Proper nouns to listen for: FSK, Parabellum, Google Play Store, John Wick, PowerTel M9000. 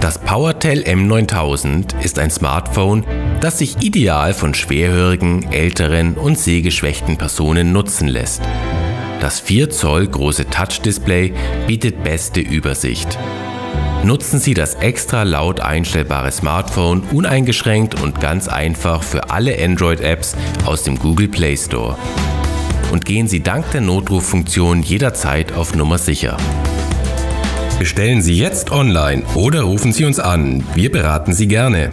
Das PowerTel M9000 ist ein Smartphone, das sich ideal von schwerhörigen, älteren und sehgeschwächten Personen nutzen lässt. Das 4 Zoll große Touch-Display bietet beste Übersicht. Nutzen Sie das extra laut einstellbare Smartphone uneingeschränkt und ganz einfach für alle Android-Apps aus dem Google Play Store. Und gehen Sie dank der Notruffunktion jederzeit auf Nummer sicher. Bestellen Sie jetzt online oder rufen Sie uns an. Wir beraten Sie gerne.